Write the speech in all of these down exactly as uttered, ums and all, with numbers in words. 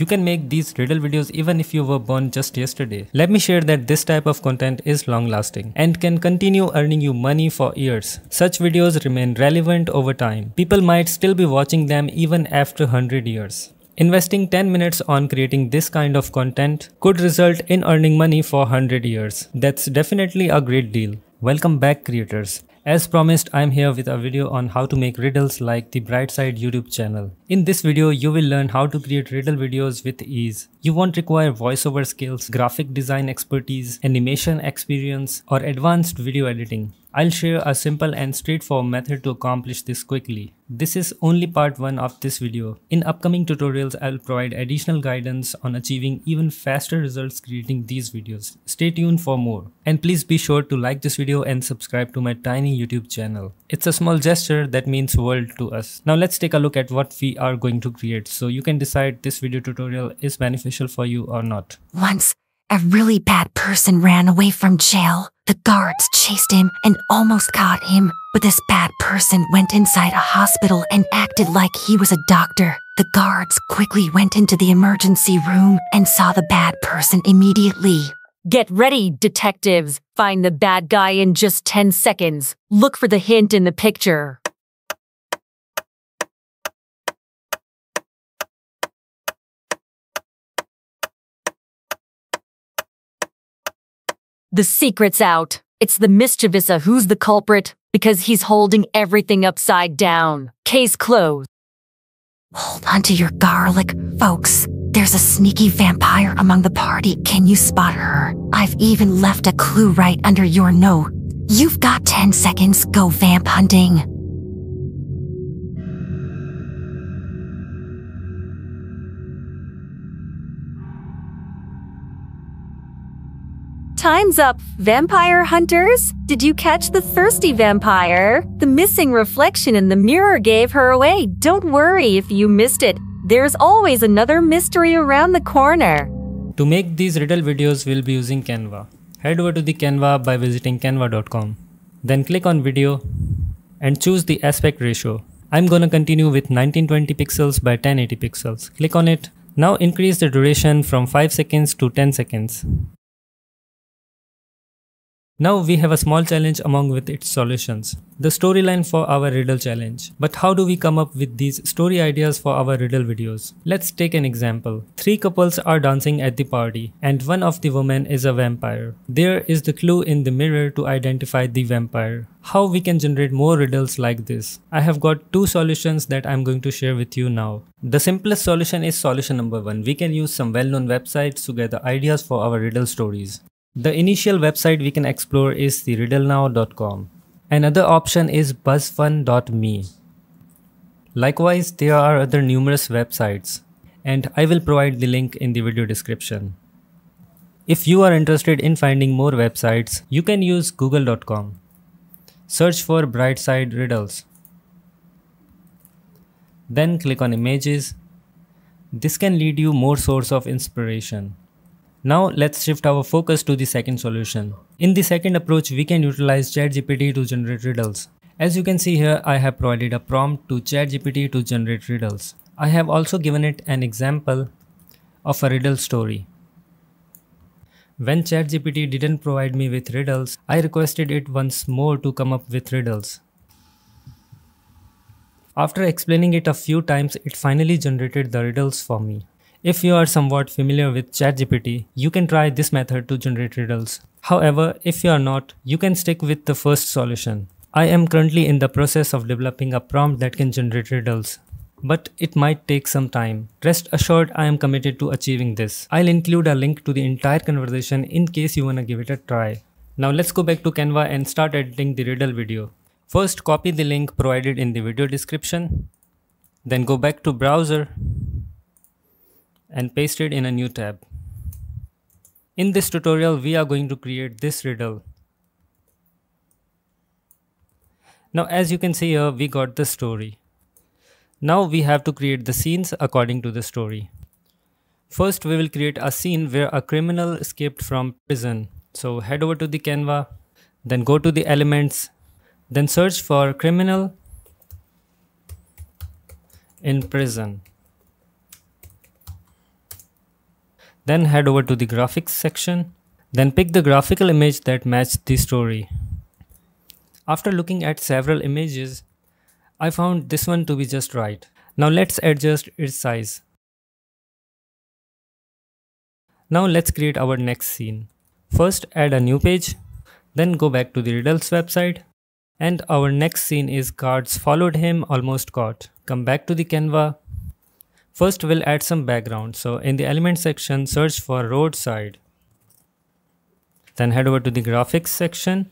You can make these riddle videos even if you were born just yesterday. Let me share that this type of content is long lasting and can continue earning you money for years. Such videos remain relevant over time. People might still be watching them even after one hundred years. Investing ten minutes on creating this kind of content could result in earning money for one hundred years. That's definitely a great deal. Welcome back, creators. As promised, I'm here with a video on how to make riddles like the Bright Side YouTube channel. In this video, you will learn how to create riddle videos with ease. You won't require voiceover skills, graphic design expertise, animation experience, or advanced video editing. I'll share a simple and straightforward method to accomplish this quickly. This is only part one of this video. In upcoming tutorials, I'll provide additional guidance on achieving even faster results creating these videos. Stay tuned for more. And please be sure to like this video and subscribe to my tiny YouTube channel. It's a small gesture that means world to us. Now let's take a look at what we are going to create so you can decide this video tutorial is beneficial for you or not. Once, a really bad person ran away from jail. The guards chased him and almost caught him, but this bad person went inside a hospital and acted like he was a doctor. The guards quickly went into the emergency room and saw the bad person immediately. Get ready, detectives! Find the bad guy in just ten seconds. Look for the hint in the picture. The secret's out. It's the mischievous uh, who's the culprit, because he's holding everything upside down. Case closed. Hold on to your garlic, folks. There's a sneaky vampire among the party. Can you spot her? I've even left a clue right under your nose. You've got ten seconds. Go vamp hunting. Time's up, vampire hunters! Did you catch the thirsty vampire? The missing reflection in the mirror gave her away. Don't worry if you missed it. There's always another mystery around the corner. To make these riddle videos, we'll be using Canva. Head over to the Canva by visiting canva dot com. Then click on video and choose the aspect ratio. I'm gonna continue with nineteen twenty pixels by ten eighty pixels. Click on it. Now increase the duration from five seconds to ten seconds. Now we have a small challenge along with its solutions. The storyline for our riddle challenge. But how do we come up with these story ideas for our riddle videos? Let's take an example. Three couples are dancing at the party and one of the women is a vampire. There is the clue in the mirror to identify the vampire. How we can generate more riddles like this? I have got two solutions that I'm going to share with you now. The simplest solution is solution number one. We can use some well-known websites to gather ideas for our riddle stories. The initial website we can explore is the riddle now dot com. Another option is Buzz Fun dot me. Likewise, there are other numerous websites, and I will provide the link in the video description. If you are interested in finding more websites, you can use google dot com. Search for Bright Side Riddles. Then click on Images. This can lead you more source of inspiration. Now let's shift our focus to the second solution. In the second approach, we can utilize ChatGPT to generate riddles. As you can see here, I have provided a prompt to ChatGPT to generate riddles. I have also given it an example of a riddle story. When ChatGPT didn't provide me with riddles, I requested it once more to come up with riddles. After explaining it a few times, it finally generated the riddles for me. If you are somewhat familiar with ChatGPT, you can try this method to generate riddles. However, if you are not, you can stick with the first solution. I am currently in the process of developing a prompt that can generate riddles, but it might take some time. Rest assured, I am committed to achieving this. I'll include a link to the entire conversation in case you wanna give it a try. Now let's go back to Canva and start editing the riddle video. First, copy the link provided in the video description. Then go back to browser and paste it in a new tab. In this tutorial, we are going to create this riddle. Now, as you can see here, we got the story. Now we have to create the scenes according to the story. First, we will create a scene where a criminal escaped from prison. So head over to the Canva, then go to the elements, then search for criminal in prison. Then head over to the graphics section. Then pick the graphical image that matches the story. After looking at several images, I found this one to be just right. Now let's adjust its size. Now let's create our next scene. First, add a new page. Then go back to the Riddle's website. And our next scene is Cards Followed Him, Almost Caught. Come back to the Canva. First, we'll add some background. So in the element section, search for roadside. Then head over to the graphics section.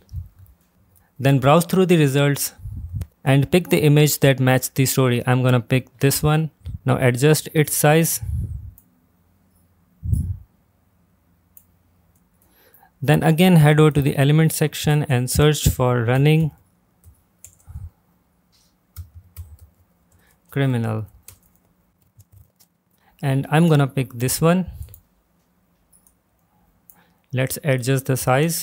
Then browse through the results and pick the image that matches the story. I'm gonna pick this one. Now adjust its size. Then again head over to the element section and search for running criminal. And I'm gonna pick this one. Let's adjust the size.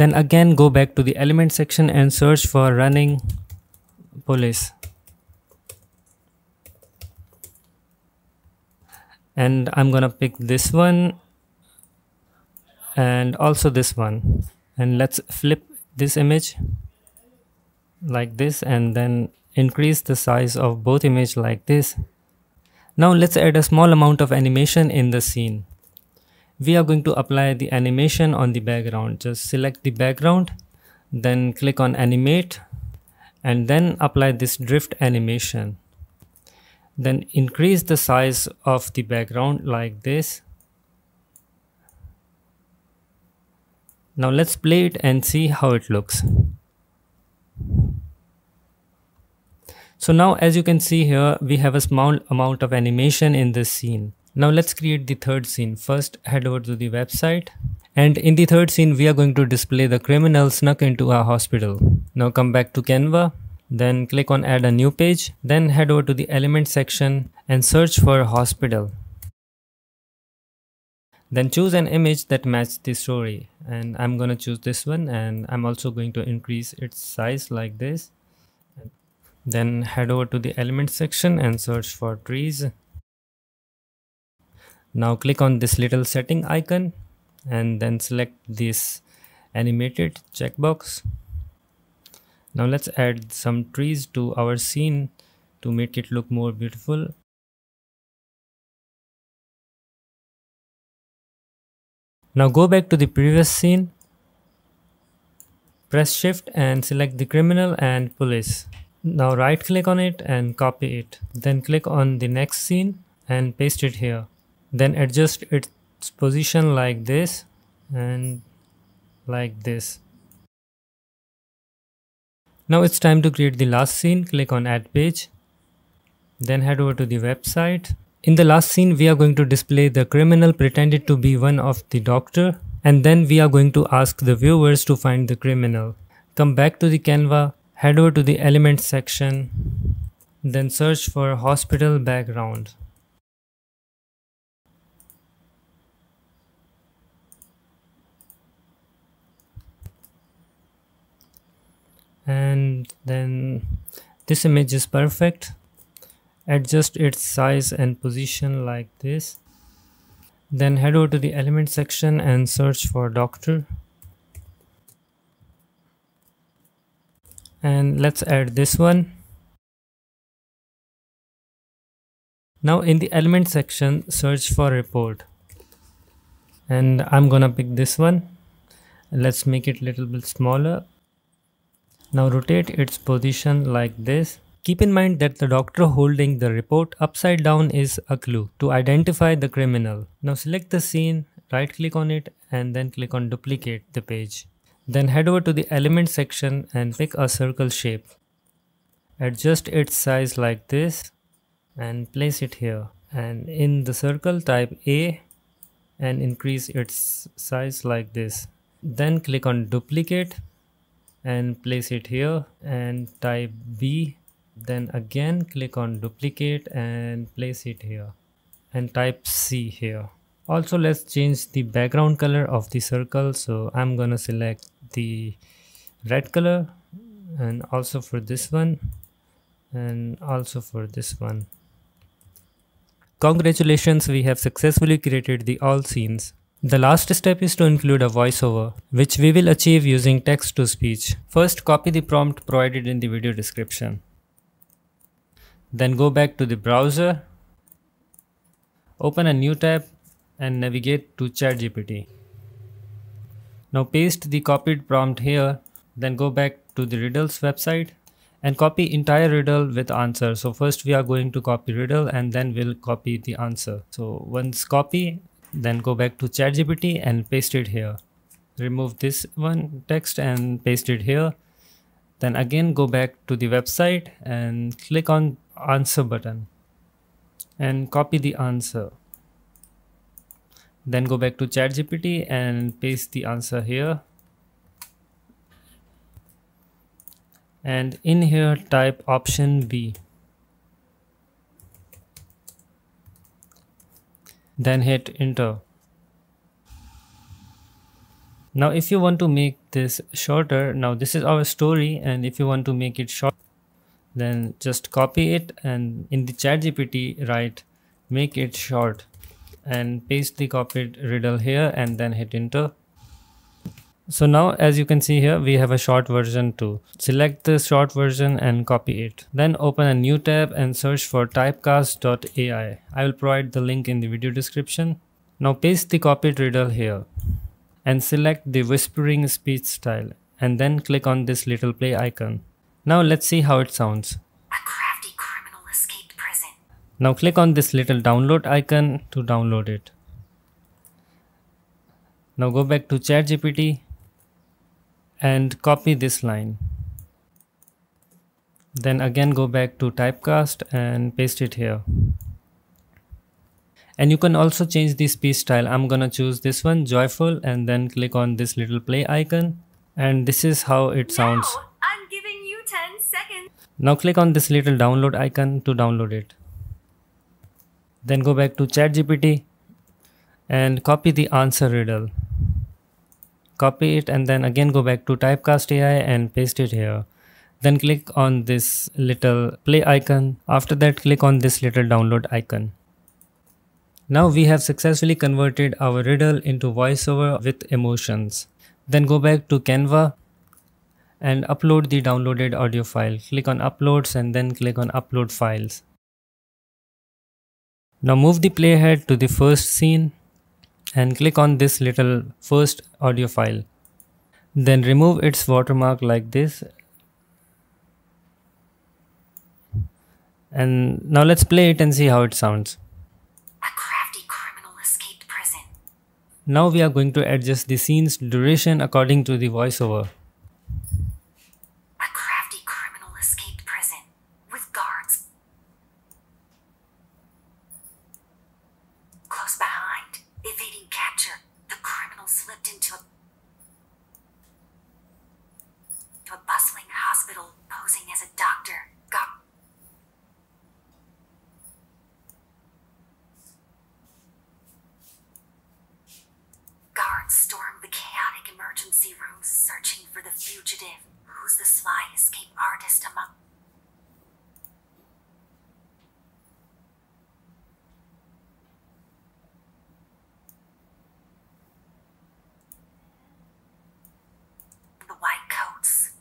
Then again go back to the element section and search for running police. And I'm gonna pick this one and also this one. And let's flip this image like this and then increase the size of both images like this. Now let's add a small amount of animation in the scene. We are going to apply the animation on the background. Just select the background, then click on animate, and then apply this drift animation. Then increase the size of the background like this. Now let's play it and see how it looks. So now, as you can see here, we have a small amount of animation in this scene. Now let's create the third scene. First, head over to the website. And in the third scene, we are going to display the criminal snuck into a hospital. Now come back to Canva, then click on add a new page, then head over to the element section and search for hospital. Then choose an image that matches the story. And I'm gonna choose this one, and I'm also going to increase its size like this. Then head over to the element section and search for trees. Now click on this little setting icon and then select this animated checkbox. Now let's add some trees to our scene to make it look more beautiful. Now go back to the previous scene. Press shift and select the criminal and police. Now right click on it and copy it. Then click on the next scene and paste it here. Then adjust its position like this and like this. Now it's time to create the last scene. Click on add page. Then head over to the website. In the last scene, we are going to display the criminal pretended to be one of the doctor. And then we are going to ask the viewers to find the criminal. Come back to the Canva. Head over to the element section. Then search for hospital background. And then this image is perfect. Adjust its size and position like this. Then head over to the element section and search for doctor. And let's add this one. Now in the element section, search for report. And I'm gonna pick this one. Let's make it a little bit smaller. Now rotate its position like this. Keep in mind that the doctor holding the report upside down is a clue to identify the criminal. Now select the scene, right click on it, and then click on duplicate the page. Then head over to the element section and pick a circle shape. Adjust its size like this and place it here. And in the circle type A and increase its size like this. Then click on duplicate and place it here and type B. Then again click on duplicate and place it here and type C here. Also, let's change the background color of the circle. So I'm gonna select the red color, and also for this one, and also for this one. Congratulations, we have successfully created the all scenes. The last step is to include a voiceover, which we will achieve using text-to-speech. First, copy the prompt provided in the video description. Then go back to the browser, open a new tab and navigate to ChatGPT. Now paste the copied prompt here, then go back to the riddles website and copy entire riddle with answer. So first we are going to copy riddle and then we'll copy the answer. So once copy, then go back to ChatGPT and paste it here. Remove this one text and paste it here. Then again go back to the website and click on answer button and copy the answer. Then go back to ChatGPT and paste the answer here. And in here type option B. Then hit enter. Now if you want to make this shorter, now this is our story, and if you want to make it short, then just copy it and in the ChatGPT write make it short and paste the copied riddle here and then hit enter. So now as you can see here, we have a short version too. Select the short version and copy it. Then open a new tab and search for typecast dot A I. I will provide the link in the video description. Now paste the copied riddle here and select the whispering speech style and then click on this little play icon. Now let's see how it sounds. A crafty criminal escaped prison. Now click on this little download icon to download it. Now go back to ChatGPT and copy this line. Then again go back to typecast and paste it here. And you can also change the speech style. I'm gonna choose this one, joyful, and then click on this little play icon. And this is how it sounds. Now, I'm giving you ten seconds. Now click on this little download icon to download it. Then go back to ChatGPT and copy the answer riddle. Copy it and then again go back to typecast dot A I and paste it here. Then click on this little play icon. After that, click on this little download icon. Now we have successfully converted our riddle into voiceover with emotions. Then go back to Canva and upload the downloaded audio file. Click on uploads and then click on upload files. Now move the playhead to the first scene and click on this little first audio file. Then remove its watermark like this. And now let's play it and see how it sounds. A crafty criminal escaped prison. Now we are going to adjust the scene's duration according to the voiceover. A crafty criminal escaped prison with guards close behind, evading capture. The criminal slipped into a, to a bustling hospital, posing as a doctor. Got stormed the chaotic emergency room, searching for the fugitive, who's the sly escape artist among the white coats.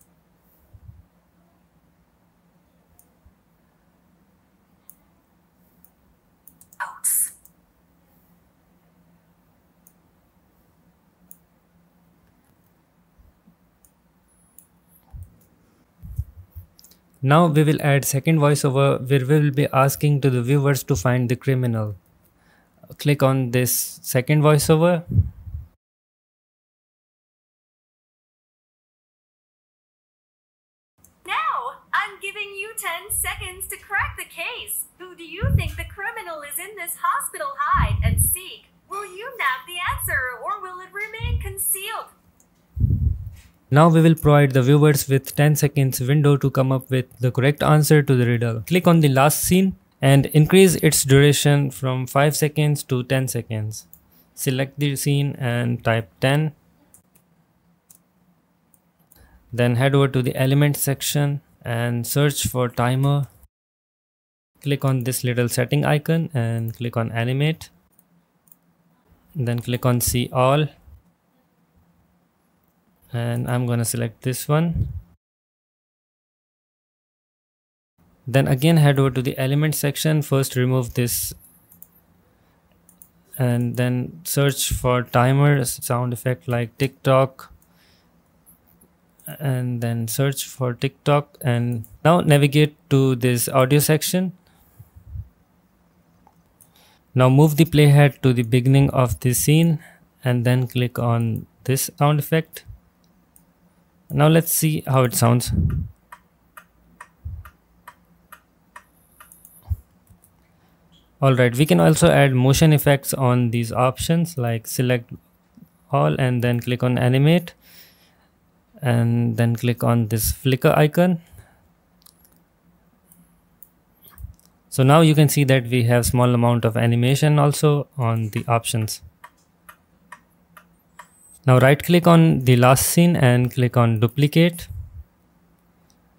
Now we will add second voiceover where we will be asking to the viewers to find the criminal. Click on this second voiceover. Now I'm giving you ten seconds to crack the case. Who do you think the criminal is in this hospital hide and seek? Will you nab the answer or will it remain concealed? Now we will provide the viewers with ten seconds window to come up with the correct answer to the riddle. Click on the last scene and increase its duration from five seconds to ten seconds. Select the scene and type ten. Then head over to the element section and search for timer. click on this little setting icon and click on animate, then click on see all, and I'm gonna select this one. Then again head over to the element section, first remove this and then search for timer sound effect like TikTok, and then search for TikTok, and now navigate to this audio section. Now move the playhead to the beginning of the scene and then click on this sound effect. Now let's see how it sounds. Alright, we can also add motion effects on these options, like select all and then click on animate, and then click on this flicker icon. So now you can see that we have small amount of animation also on the options. Now right click on the last scene and click on duplicate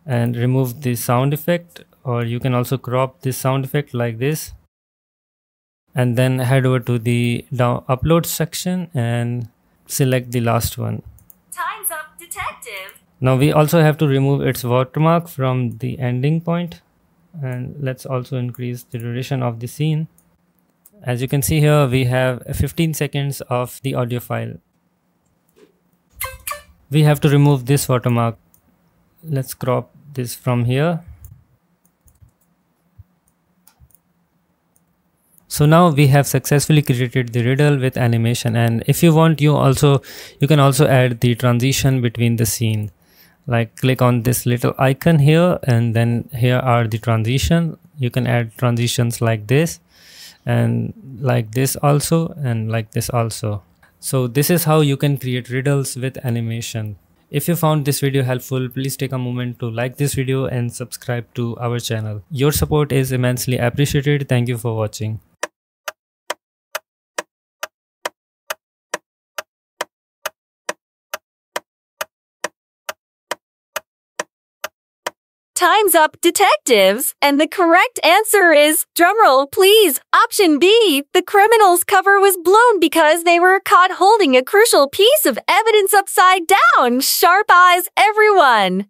and remove the sound effect, or you can also crop this sound effect like this. And then head over to the down upload section and select the last one. Time's up, detective. Now we also have to remove its watermark from the ending point, and let's also increase the duration of the scene. As you can see here, we have fifteen seconds of the audio file. We have to remove this watermark. Let's crop this from here. So now we have successfully created the riddle with animation, and if you want, you also you can also add the transition between the scene. Like click on this little icon here, and then here are the transition. You can add transitions like this, and like this also, and like this also. So this is how you can create riddles with animation. If you found this video helpful, please take a moment to like this video and subscribe to our channel. Your support is immensely appreciated. Thank you for watching. Time's up, detectives! And the correct answer is, drumroll please, option B. The criminal's cover was blown because they were caught holding a crucial piece of evidence upside down. Sharp eyes, everyone!